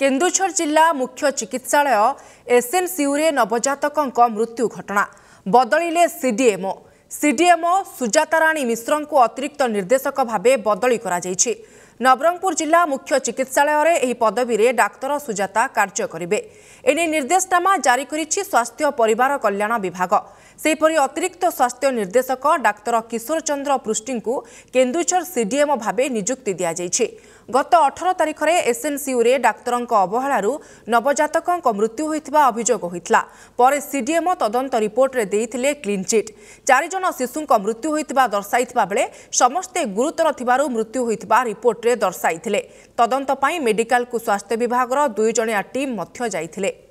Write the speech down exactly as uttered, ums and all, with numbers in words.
केन्दुझर जिला मुख्य चिकित्सालय एसएनसीयू रे नवजातकंक मृत्यु घटना बदलिले सीडीएमओ। सीडीएमओ सुजाताराणी मिश्र को अतिरिक्त निर्देशक भावे बदली करा जायछि। नवरंगपुर जिला मुख्य चिकित्सालय एही पदवी रे डाक्तर सुजाता कार्य करिबे एने निर्देशनामा जारी करिछि स्वास्थ्य परिवार कल्याण विभाग। सेपरि अतिरिक्त स्वास्थ्य निर्देशक डाक्तर किशोर चंद्र पृष्टी को केन्दुझर सीडीएमओ भाबे नियुक्ति दिया जायछि। गत अठारह तारीख रे एसएनसीयू रे डाक्तरंक अवहेलारु नवजातकंक मृत्यु होइतबा अभियोग होइतला। परे सीडीएमओ तदंत रिपोर्ट रे देइथिले क्लीन चिट। चारि जन शिशुंक मृत्यु होइतबा दर्शाइतबा बेले समस्ते गुरुतर थिबारु मृत्यु होइतबा रिपोर्ट दर्शाई तदंत मेडिकल को स्वास्थ्य विभाग दुई जणिया टीम मध्य जाइथिले।